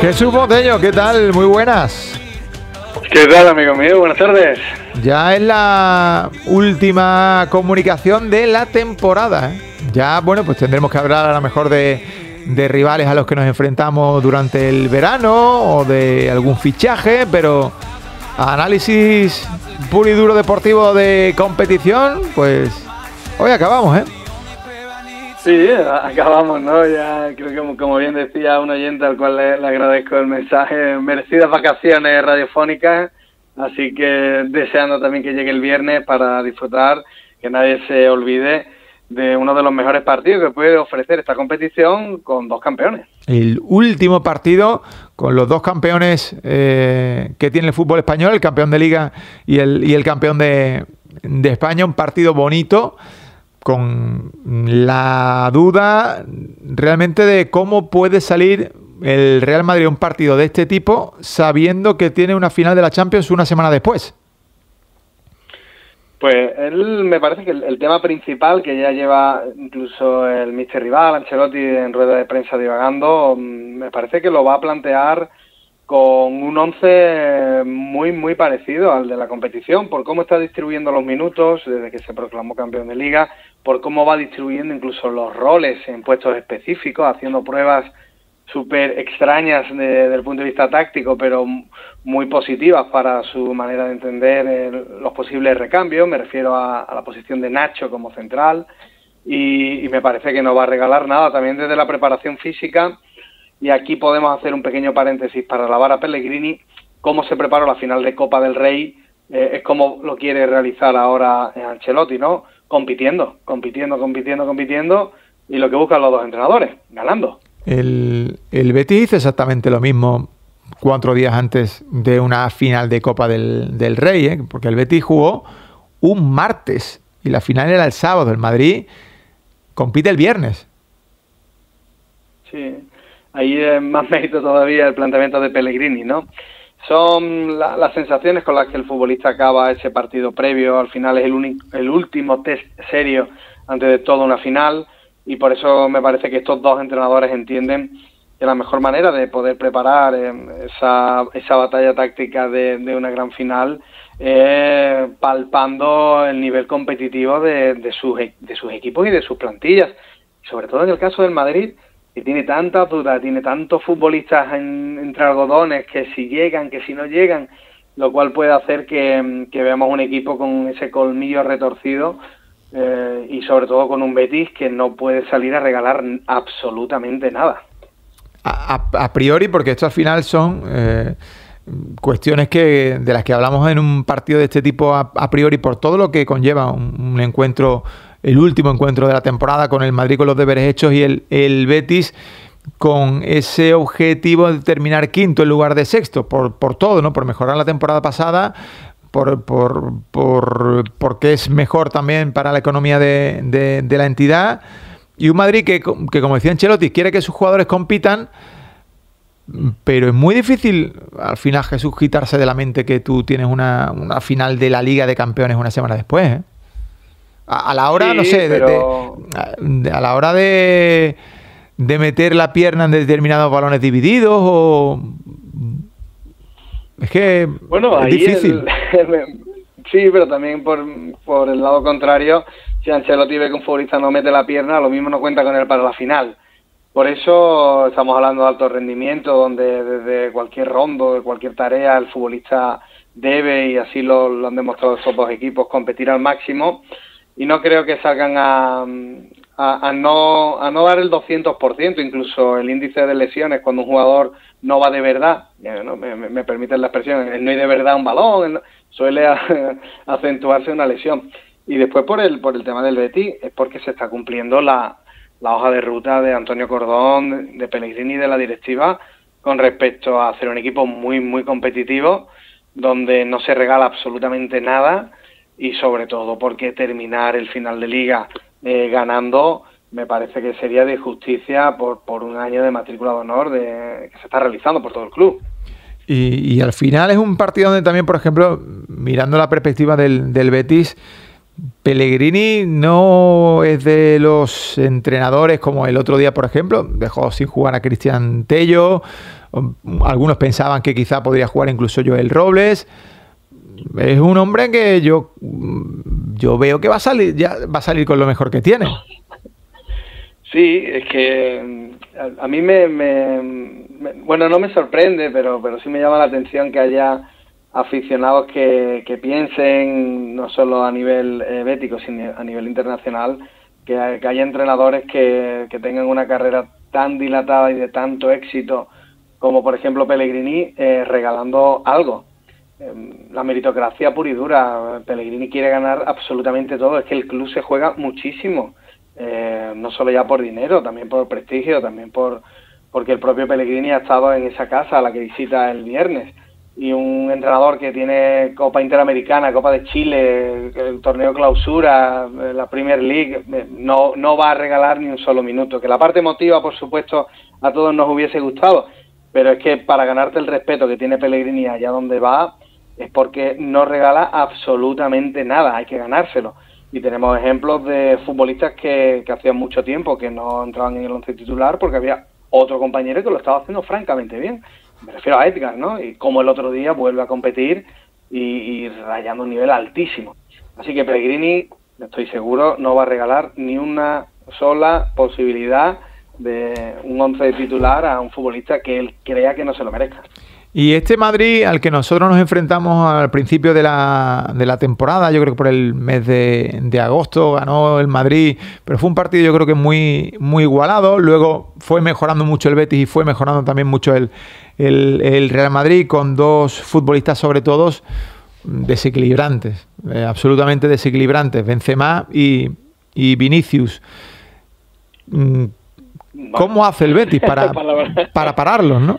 Jesús Botello, ¿qué tal? Muy buenas. ¿Qué tal, amigo mío? Buenas tardes. Ya es la última comunicación de la temporada, ¿eh? Ya, bueno, pues tendremos que hablar a lo mejor de rivales a los que nos enfrentamos durante el verano o de algún fichaje, pero análisis puro y duro deportivo de competición, pues hoy acabamos, ¿eh? Sí, acabamos, ¿no? Ya creo que, como bien decía un oyente al cual le agradezco el mensaje, merecidas vacaciones radiofónicas, así que deseando también que llegue el viernes para disfrutar, que nadie se olvide de uno de los mejores partidos que puede ofrecer esta competición con dos campeones. El último partido con los dos campeones que tiene el fútbol español, el campeón de Liga y el campeón de España, un partido bonito, con la duda realmente de cómo puede salir el Real Madrid a un partido de este tipo, sabiendo que tiene una final de la Champions una semana después. Pues me parece que el tema principal, que ya lleva incluso el míster rival, Ancelotti, en rueda de prensa divagando, me parece que lo va a plantear con un once muy, muy parecido al de la competición, por cómo está distribuyendo los minutos desde que se proclamó campeón de Liga, por cómo va distribuyendo incluso los roles en puestos específicos, haciendo pruebas súper extrañas desde el punto de vista táctico, pero muy positivas para su manera de entender los posibles recambios. Me refiero a la posición de Nacho como central y me parece que no va a regalar nada. También desde la preparación física. Y aquí podemos hacer un pequeño paréntesis para alabar a Pellegrini. Cómo se preparó la final de Copa del Rey es como lo quiere realizar ahora Ancelotti, ¿no? Compitiendo. Y lo que buscan los dos entrenadores, ganando. El Betis hizo exactamente lo mismo 4 días antes de una final de Copa del Rey, ¿eh? Porque el Betis jugó un martes y la final era el sábado. El Madrid compite el viernes. Sí. Ahí es más mérito todavía el planteamiento de Pellegrini, ¿no? Son las sensaciones con las que el futbolista acaba ese partido previo. Al final es el último test serio antes de toda una final, y por eso me parece que estos dos entrenadores entienden que la mejor manera de poder preparar esa batalla táctica de una gran final es palpando el nivel competitivo de sus equipos y de sus plantillas. Sobre todo en el caso del Madrid, que tiene tantas dudas, tiene tantos futbolistas entre algodones, que si llegan, que si no llegan, lo cual puede hacer que veamos un equipo con ese colmillo retorcido y sobre todo con un Betis que no puede salir a regalar absolutamente nada. A priori, porque esto al final son cuestiones de las que hablamos en un partido de este tipo a priori, por todo lo que conlleva un encuentro, el último encuentro de la temporada con el Madrid con los deberes hechos y el Betis con ese objetivo de terminar quinto en lugar de sexto, por todo, ¿no? Por mejorar la temporada pasada, porque es mejor también para la economía de la entidad, y un Madrid que, como decía Ancelotti, quiere que sus jugadores compitan, pero es muy difícil al final, Jesús, quitarse de la mente que tú tienes una final de la Liga de Campeones una semana después, ¿eh? A la hora, sí, no sé, pero a la hora de meter la pierna en determinados balones divididos, o es que bueno, es ahí difícil. Sí, pero también por el lado contrario, si Ancelotti ve que un futbolista no mete la pierna, lo mismo no cuenta con él para la final. Por eso estamos hablando de alto rendimiento, donde desde cualquier rondo, de cualquier tarea, el futbolista debe, y así lo han demostrado esos dos equipos, competir al máximo. Y no creo que salgan a no dar el 200%, incluso el índice de lesiones cuando un jugador no va de verdad, me permiten la expresión, no hay de verdad un balón, suele acentuarse una lesión. Y después por el tema del Betis, es porque se está cumpliendo la hoja de ruta de Antonio Cordón, de Pellegrini y de la directiva, con respecto a hacer un equipo muy, muy competitivo, donde no se regala absolutamente nada. Y sobre todo porque terminar el final de Liga ganando me parece que sería de justicia por un año de matrícula de honor que se está realizando por todo el club. Y al final es un partido donde también, por ejemplo, mirando la perspectiva del Betis, Pellegrini no es de los entrenadores como el otro día, por ejemplo, dejó sin jugar a Cristian Tello, algunos pensaban que quizá podría jugar incluso Joel Robles. Es un hombre que yo veo que va a salir, ya va a salir con lo mejor que tiene. Sí, es que a mí bueno, no me sorprende, pero sí me llama la atención que haya aficionados que piensen, no solo a nivel bético, sino a nivel internacional, que haya entrenadores que tengan una carrera tan dilatada y de tanto éxito como, por ejemplo, Pellegrini, regalando algo. La meritocracia pura y dura. Pellegrini quiere ganar absolutamente todo. Es que el club se juega muchísimo, no solo ya por dinero, también por prestigio, también porque el propio Pellegrini ha estado en esa casa a la que visita el viernes, y un entrenador que tiene Copa Interamericana, Copa de Chile, el torneo Clausura, la Premier League, no va a regalar ni un solo minuto. Que la parte emotiva, por supuesto, a todos nos hubiese gustado, pero es que para ganarte el respeto que tiene Pellegrini allá donde va, es porque no regala absolutamente nada, hay que ganárselo. Y tenemos ejemplos de futbolistas que hacían mucho tiempo que no entraban en el once titular porque había otro compañero que lo estaba haciendo francamente bien. Me refiero a Edgar, ¿no? Y como el otro día vuelve a competir y rayando un nivel altísimo. Así que Pellegrini, estoy seguro, no va a regalar ni una sola posibilidad de un once titular a un futbolista que él crea que no se lo merezca. Y este Madrid al que nosotros nos enfrentamos al principio de la temporada, yo creo que por el mes de agosto ganó el Madrid, pero fue un partido yo creo que muy igualado. Luego fue mejorando mucho el Betis y fue mejorando también mucho el Real Madrid, con dos futbolistas sobre todo desequilibrantes, absolutamente desequilibrantes, Benzema y Vinicius. ¿Cómo hace el Betis para pararlos, no?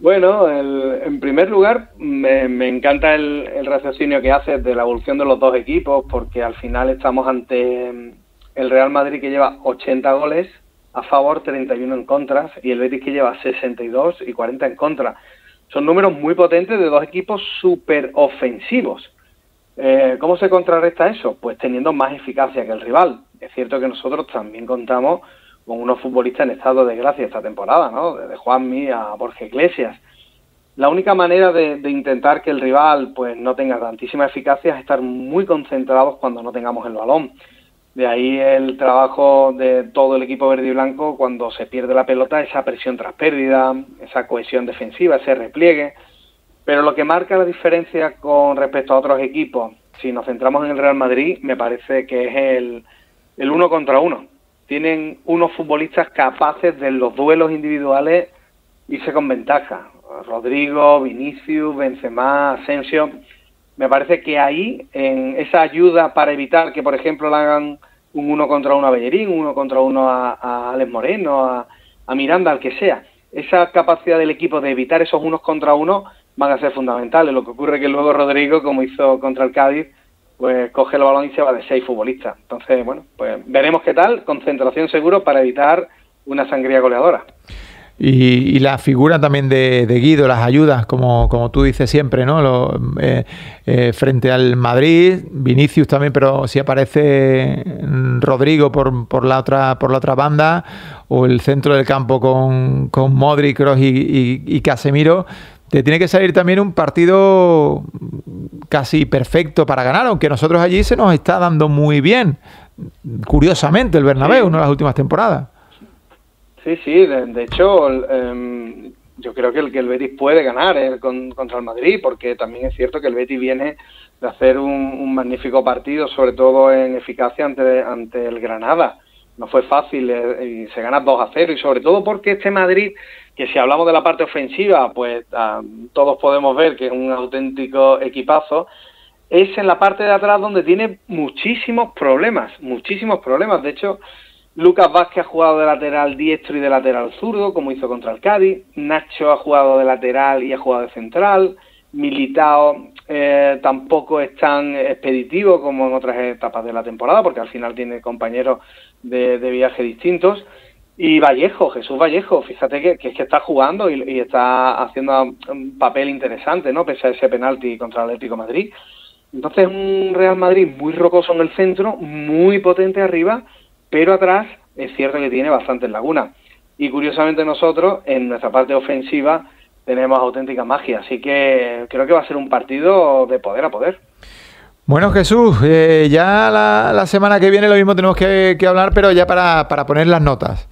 Bueno, en primer lugar, me encanta el raciocinio que haces de la evolución de los dos equipos, porque al final estamos ante el Real Madrid, que lleva 80 goles a favor, 31 en contra, y el Betis, que lleva 62 y 40 en contra. Son números muy potentes de dos equipos súper ofensivos. ¿Cómo se contrarresta eso? Pues teniendo más eficacia que el rival. Es cierto que nosotros también contamos con unos futbolistas en estado de gracia esta temporada, ¿no? Desde Juanmi a Jorge Iglesias. La única manera de intentar que el rival pues no tenga tantísima eficacia es estar muy concentrados cuando no tengamos el balón. De ahí el trabajo de todo el equipo verde y blanco cuando se pierde la pelota, esa presión tras pérdida, esa cohesión defensiva, ese repliegue. Pero lo que marca la diferencia con respecto a otros equipos, si nos centramos en el Real Madrid, me parece que es el uno contra uno. Tienen unos futbolistas capaces de los duelos individuales irse con ventaja. Rodrigo, Vinicius, Benzema, Asensio. Me parece que ahí, en esa ayuda para evitar que, por ejemplo, le hagan un uno contra uno a Bellerín, uno contra uno a Alex Moreno, a Miranda, al que sea. Esa capacidad del equipo de evitar esos unos contra uno van a ser fundamentales. Lo que ocurre es que luego Rodrigo, como hizo contra el Cádiz, pues coge el balón y se va de 6 futbolistas. Entonces, bueno, pues veremos qué tal. Concentración seguro para evitar una sangría goleadora. Y la figura también de Guido, las ayudas, como tú dices siempre, ¿no? Frente al Madrid, Vinicius también, pero si aparece Rodrigo por la otra banda, o el centro del campo con Modric, Kroos y Casemiro, te tiene que salir también un partido casi perfecto para ganar, aunque nosotros allí se nos está dando muy bien, curiosamente, el Bernabéu, sí, ¿no? Las últimas temporadas. Sí, de hecho, yo creo que el Betis puede ganar contra el Madrid, porque también es cierto que el Betis viene de hacer un magnífico partido, sobre todo en eficacia ante el Granada. No fue fácil, y se gana 2-0, y sobre todo porque este Madrid, que si hablamos de la parte ofensiva, pues todos podemos ver que es un auténtico equipazo, es en la parte de atrás donde tiene muchísimos problemas. De hecho, Lucas Vázquez ha jugado de lateral diestro y de lateral zurdo, como hizo contra el Cádiz. Nacho ha jugado de lateral y ha jugado de central. Militao tampoco es tan expeditivo como en otras etapas de la temporada, porque al final tiene compañeros de viaje distintos. Y Vallejo, Jesús Vallejo, fíjate que es que está jugando y está haciendo un papel interesante, ¿no? Pese a ese penalti contra el Atlético de Madrid. Entonces, un Real Madrid muy rocoso en el centro, muy potente arriba, pero atrás es cierto que tiene bastantes lagunas. Y curiosamente nosotros, en nuestra parte ofensiva, tenemos auténtica magia. Así que creo que va a ser un partido de poder a poder. Bueno, Jesús, ya la semana que viene lo mismo tenemos que hablar, pero ya para poner las notas.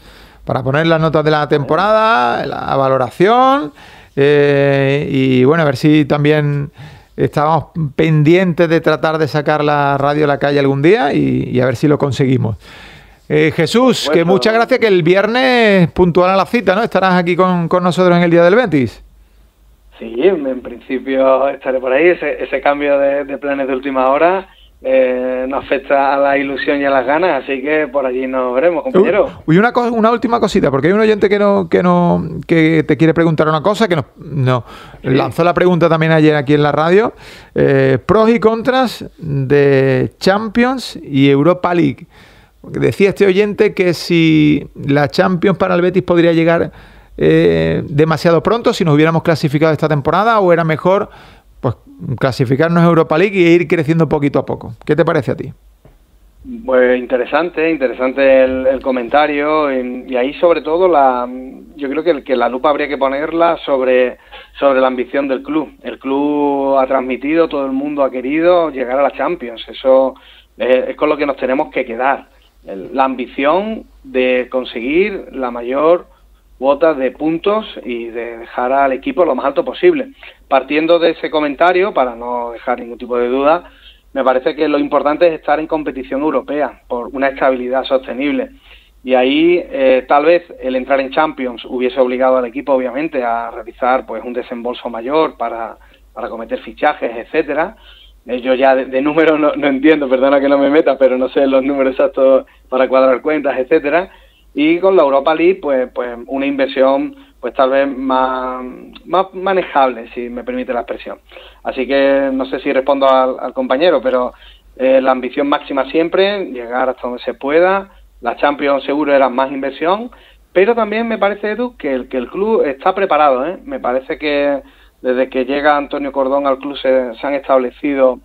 Para poner las notas de la temporada, la valoración, y bueno, a ver si también estábamos pendientes de tratar de sacar la radio a la calle algún día y a ver si lo conseguimos. Jesús, que muchas gracias, que el viernes puntual a la cita, ¿no? Estarás aquí con nosotros en el día del Betis. Sí, en principio estaré por ahí. Ese cambio de planes de última hora nos afecta a la ilusión y a las ganas, así que por allí nos veremos, compañero. Uy, una última cosita, porque hay un oyente que te quiere preguntar una cosa, que nos lanzó la pregunta también ayer aquí en la radio. Pros y contras de Champions y Europa League. Decía este oyente que si la Champions para el Betis podría llegar demasiado pronto, si nos hubiéramos clasificado esta temporada, o era mejor pues clasificarnos a Europa League e ir creciendo poquito a poco. ¿Qué te parece a ti? Pues interesante el comentario, y ahí sobre todo yo creo que la lupa habría que ponerla sobre la ambición del club. El club ha transmitido, todo el mundo ha querido llegar a la Champions, eso es con lo que nos tenemos que quedar, la ambición de conseguir la mayor cuotas de puntos y de dejar al equipo lo más alto posible. Partiendo de ese comentario, para no dejar ningún tipo de duda, me parece que lo importante es estar en competición europea por una estabilidad sostenible. Y ahí tal vez el entrar en Champions hubiese obligado al equipo, obviamente, a realizar pues un desembolso mayor para cometer fichajes, etcétera. Yo ya de números no entiendo, perdona que no me meta, pero no sé los números exactos para cuadrar cuentas, etcétera. Y con la Europa League, pues una inversión pues tal vez más manejable, si me permite la expresión. Así que no sé si respondo al compañero, pero la ambición máxima siempre, llegar hasta donde se pueda. La Champions seguro era más inversión, pero también me parece, Edu, que el club está preparado, ¿eh? Me parece que desde que llega Antonio Cordón al club se han establecido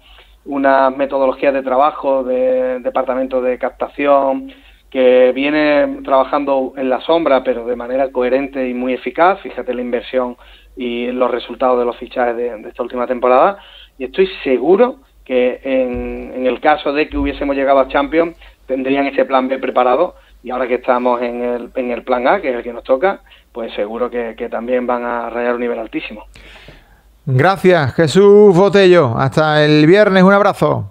unas metodologías de trabajo, de departamento de captación, que viene trabajando en la sombra, pero de manera coherente y muy eficaz. Fíjate la inversión y los resultados de los fichajes de esta última temporada. Y estoy seguro que en el caso de que hubiésemos llegado a Champions, tendrían ese plan B preparado. Y ahora que estamos en el plan A, que es el que nos toca, pues seguro que también van a rayar un nivel altísimo. Gracias, Jesús Botello. Hasta el viernes. Un abrazo.